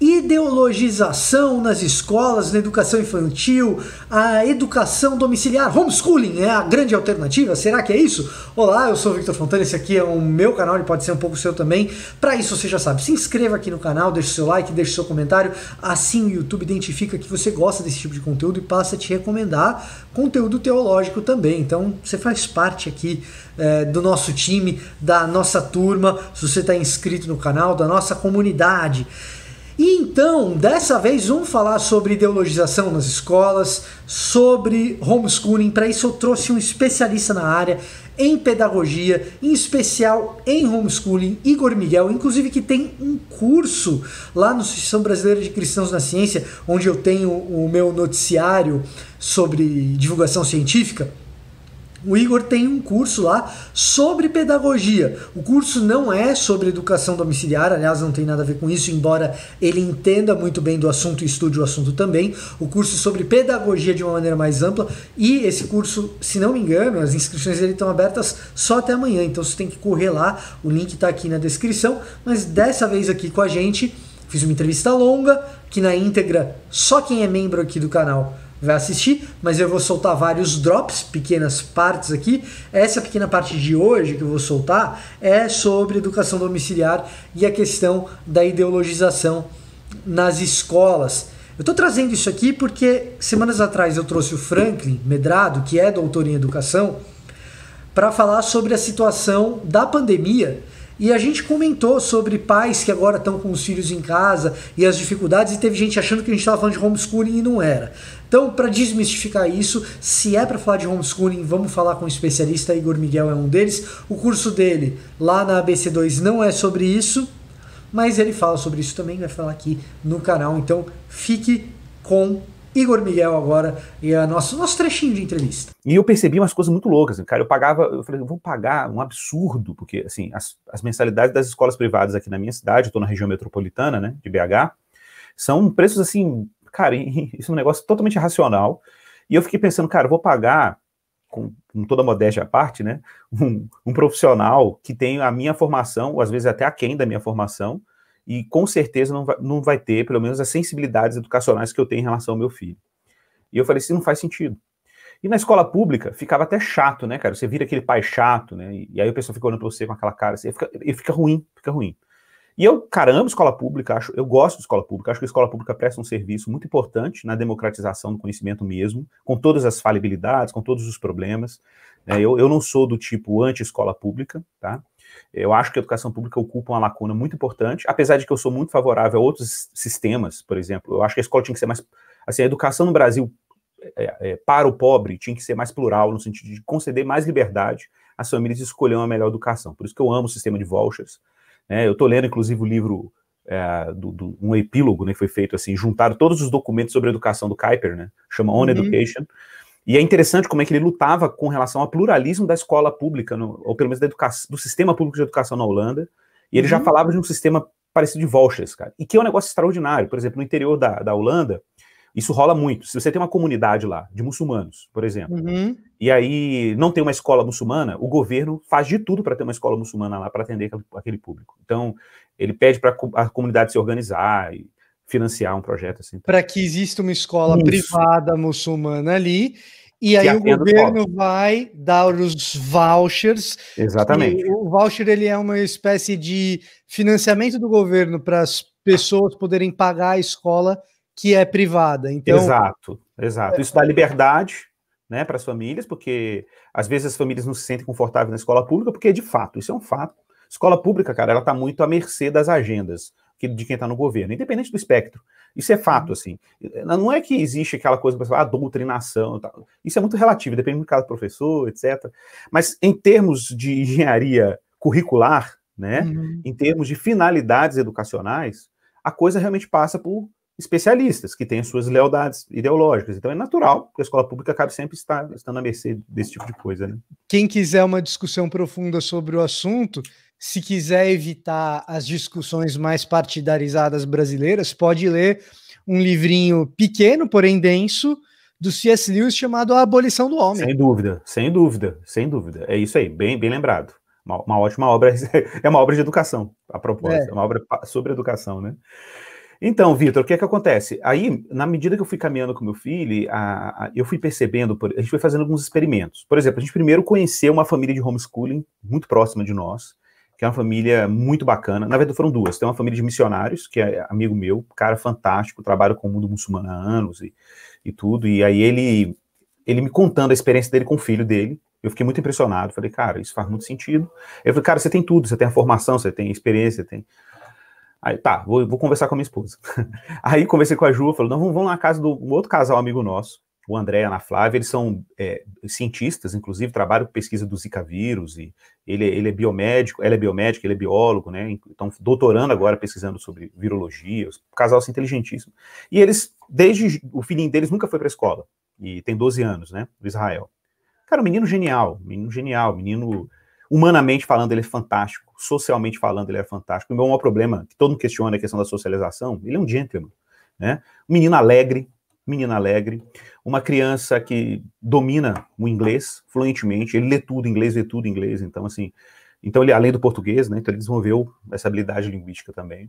ideologização nas escolas, na educação infantil, a educação domiciliar, homeschooling é a grande alternativa, será que é isso? Olá, eu sou o Victor Fontana, esse aqui é o meu canal, ele pode ser um pouco o seu também, para isso você já sabe, se inscreva aqui no canal, deixa o seu like, deixa o seu comentário, assim o YouTube identifica que você gosta desse tipo de conteúdo e passa a te recomendar conteúdo teológico também, então você faz parte aqui do nosso time, da nossa turma, se você está inscrito no canal, da nossa comunidade. E então, dessa vez, vamos falar sobre ideologização nas escolas, sobre homeschooling. Para isso eu trouxe um especialista na área, em pedagogia, em especial em homeschooling, Igor Miguel, inclusive que tem um curso lá na Associação Brasileira de Cristãos na Ciência, onde eu tenho o meu noticiário sobre divulgação científica. O Igor tem um curso lá sobre pedagogia. O curso não é sobre educação domiciliar, aliás, não tem nada a ver com isso, embora ele entenda muito bem do assunto e estude o assunto também. O curso é sobre pedagogia de uma maneira mais ampla e esse curso, se não me engano, as inscrições dele estão abertas só até amanhã, então você tem que correr lá, o link está aqui na descrição, mas dessa vez aqui com a gente, fiz uma entrevista longa, que na íntegra só quem é membro aqui do canal vai assistir, mas eu vou soltar vários drops, pequenas partes aqui. Essa pequena parte de hoje que eu vou soltar é sobre educação domiciliar e a questão da ideologização nas escolas. Eu estou trazendo isso aqui porque semanas atrás eu trouxe o Franklin Medrado, que é doutor em educação, para falar sobre a situação da pandemia. E a gente comentou sobre pais que agora estão com os filhos em casa e as dificuldades, e teve gente achando que a gente estava falando de homeschooling e não era. Então, para desmistificar isso, se é para falar de homeschooling, vamos falar com um especialista, Igor Miguel é um deles. O curso dele lá na ABC2 não é sobre isso, mas ele fala sobre isso também, vai falar aqui no canal. Então, fique com Igor Miguel agora e o nosso trechinho de entrevista. E eu percebi umas coisas muito loucas, cara. Eu falei, eu vou pagar um absurdo, porque assim, as mensalidades das escolas privadas aqui na minha cidade, eu tô na região metropolitana, né, de BH, são preços assim, cara, isso é um negócio totalmente irracional. E eu fiquei pensando, cara, eu vou pagar, com toda a modéstia à parte, né, um profissional que tem a minha formação, ou às vezes até aquém da minha formação, e com certeza não vai ter, pelo menos, as sensibilidades educacionais que eu tenho em relação ao meu filho. E eu falei, isso não faz sentido. E na escola pública, ficava até chato, né, cara? Você vira aquele pai chato, né? E aí o pessoal fica olhando pra você com aquela cara, assim, e fica ruim, fica ruim. E eu, caramba, escola pública, eu gosto de escola pública, acho que a escola pública presta um serviço muito importante na democratização do conhecimento mesmo, com todas as falibilidades, com todos os problemas. Né? Eu não sou do tipo anti-escola pública, tá? Eu acho que a educação pública ocupa uma lacuna muito importante, apesar de que eu sou muito favorável a outros sistemas, por exemplo. Eu acho que a escola tinha que ser mais... Assim, a educação no Brasil para o pobre tinha que ser mais plural, no sentido de conceder mais liberdade às famílias de escolher uma melhor educação. Por isso que eu amo o sistema de vouchers. Né? Eu estou lendo, inclusive, o livro, um epílogo, né, que foi feito assim, juntaram todos os documentos sobre a educação do Kuiper, né? Chama On Education. E é interessante como é que ele lutava com relação ao pluralismo da escola pública, ou pelo menos da educação, do sistema público de educação na Holanda, e ele já falava de um sistema parecido de vouchers, cara, e que é um negócio extraordinário. Por exemplo, no interior da Holanda, isso rola muito. Se você tem uma comunidade lá, de muçulmanos, por exemplo, e aí não tem uma escola muçulmana, o governo faz de tudo para ter uma escola muçulmana lá, para atender aquele público. Então, ele pede para a comunidade se organizar e financiar um projeto assim. Para que exista uma escola privada muçulmana ali, e aí o governo vai dar os vouchers. Exatamente. O voucher, ele é uma espécie de financiamento do governo para as pessoas poderem pagar a escola que é privada. Então, exato, exato. Isso dá liberdade, né, para as famílias, porque às vezes as famílias não se sentem confortáveis na escola pública, porque de fato, isso é um fato. Escola pública, cara, ela está muito à mercê das agendas de quem está no governo, independente do espectro. Isso é fato, assim. Não é que existe aquela coisa, a doutrinação, tal. Isso é muito relativo, depende do caso do professor, etc. Mas em termos de engenharia curricular, né, em termos de finalidades educacionais, a coisa realmente passa por especialistas, que têm as suas lealdades ideológicas. Então é natural que a escola pública acabe sempre estando à mercê desse tipo de coisa. Né? Quem quiser uma discussão profunda sobre o assunto, se quiser evitar as discussões mais partidarizadas brasileiras, pode ler um livrinho pequeno, porém denso, do C.S. Lewis, chamado A Abolição do Homem. Sem dúvida, sem dúvida, sem dúvida. É isso aí, bem lembrado. Uma ótima obra, é uma obra de educação, a propósito, é uma obra sobre educação, né? Então, Victor, o que é que acontece? Aí, na medida que eu fui caminhando com meu filho, eu fui percebendo, a gente foi fazendo alguns experimentos. Por exemplo, a gente primeiro conheceu uma família de homeschooling muito próxima de nós, que é uma família muito bacana. Na verdade, foram duas. Tem uma família de missionários, que é amigo meu, cara fantástico, trabalha com o mundo muçulmano há anos e tudo. E aí ele me contando a experiência dele com o filho dele. Eu fiquei muito impressionado. Falei, cara, isso faz muito sentido. Eu falei, cara, você tem tudo. Você tem a formação, você tem a experiência, você tem... Aí, tá, vou conversar com a minha esposa. Aí conversei com a Ju, falou, não, vamos lá na casa do um outro casal amigo nosso, o André e a Ana Flávia, eles são cientistas, inclusive, trabalham com pesquisa do Zika vírus, e ele é biomédico, ela é biomédica, ele é biólogo, né, então doutorando agora, pesquisando sobre virologia, um casal assim, inteligentíssimo. E eles, desde, o filhinho deles nunca foi pra escola, e tem 12 anos, né, do Israel. Cara, um menino genial, menino... Humanamente falando, ele é fantástico. Socialmente falando, ele é fantástico. O meu maior problema, que todo mundo questiona, é a questão da socialização. Ele é um gentleman, né? Um menino alegre, Uma criança que domina o inglês fluentemente. Ele lê tudo em inglês, vê tudo em inglês. Então, assim, ele, além do português, né? Então, ele desenvolveu essa habilidade linguística também.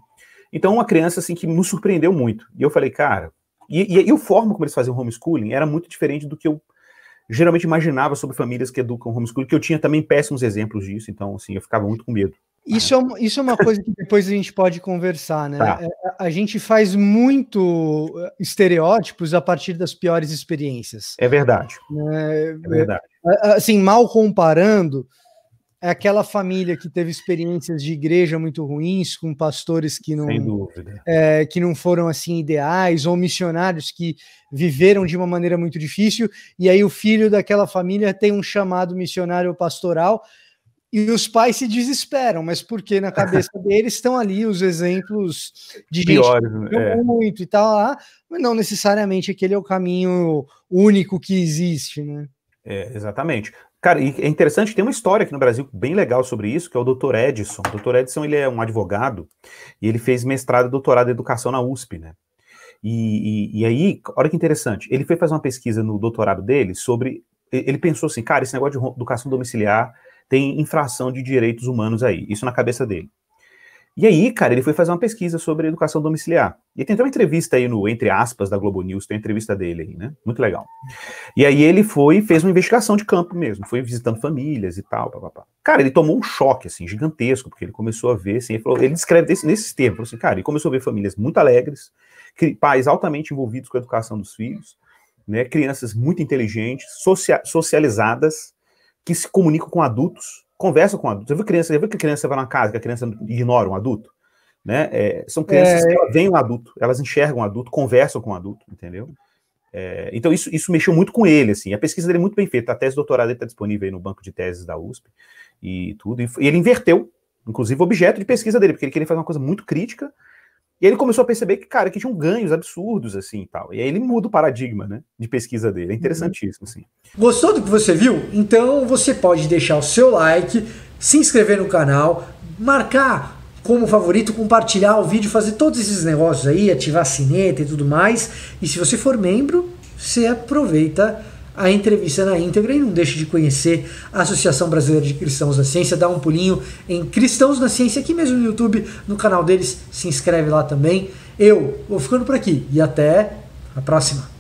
Então, uma criança, assim, que nos surpreendeu muito. E eu falei, cara... E a forma como eles faziam homeschooling era muito diferente do que eu geralmente imaginava sobre famílias que educam homeschooling, que eu tinha também péssimos exemplos disso, então, assim, eu ficava muito com medo. Isso é uma coisa que depois a gente pode conversar, né? Tá. A gente faz muito estereótipos a partir das piores experiências. É verdade. É verdade. Assim, mal comparando, é aquela família que teve experiências de igreja muito ruins, com pastores que não, sem dúvida, que não foram assim ideais, ou missionários que viveram de uma maneira muito difícil, e aí o filho daquela família tem um chamado missionário pastoral, e os pais se desesperam, mas porque na cabeça deles estão ali os exemplos de gente que deu muito e tal, lá, mas não necessariamente aquele é o caminho único que existe, né? É, exatamente. Cara, e é interessante, tem uma história aqui no Brasil bem legal sobre isso, que é o Dr. Edson. O Dr. Edson, ele é um advogado, e ele fez mestrado e doutorado em educação na USP, né? E aí, olha que interessante, ele foi fazer uma pesquisa no doutorado dele sobre... Ele pensou assim, cara, esse negócio de educação domiciliar tem infração de direitos humanos aí, isso na cabeça dele. E aí, cara, ele foi fazer uma pesquisa sobre educação domiciliar. E tem até uma entrevista aí no, entre aspas, da Globo News, tem uma entrevista dele aí, né? Muito legal. E aí ele foi, fez uma investigação de campo mesmo, foi visitando famílias e tal, papapá. Cara, ele tomou um choque, assim, gigantesco, porque ele começou a ver, assim, ele descreve nesses termos, falou assim, cara, ele começou a ver famílias muito alegres, pais altamente envolvidos com a educação dos filhos, né? Crianças muito inteligentes, socializadas, que se comunicam com adultos, conversa com adultos. Você viu que a criança vai na casa, que a criança ignora um adulto? Né? São crianças que veem um adulto, elas enxergam um adulto, conversam com um adulto, entendeu? Então isso mexeu muito com ele, assim. A pesquisa dele é muito bem feita, a tese de doutorado está disponível aí no banco de teses da USP e tudo. E ele inverteu, inclusive, o objeto de pesquisa dele, porque ele queria fazer uma coisa muito crítica, e ele começou a perceber que, cara, que tinham ganhos absurdos, assim, e tal. E aí ele muda o paradigma, né, de pesquisa dele. É interessantíssimo, assim. Gostou do que você viu? Então você pode deixar o seu like, se inscrever no canal, marcar como favorito, compartilhar o vídeo, fazer todos esses negócios aí, ativar a sineta e tudo mais. E se você for membro, você aproveita a entrevista na íntegra e não deixe de conhecer a Associação Brasileira de Cristãos na Ciência, dá um pulinho em Cristãos na Ciência, aqui mesmo no YouTube, no canal deles, se inscreve lá também. Eu vou ficando por aqui e até a próxima.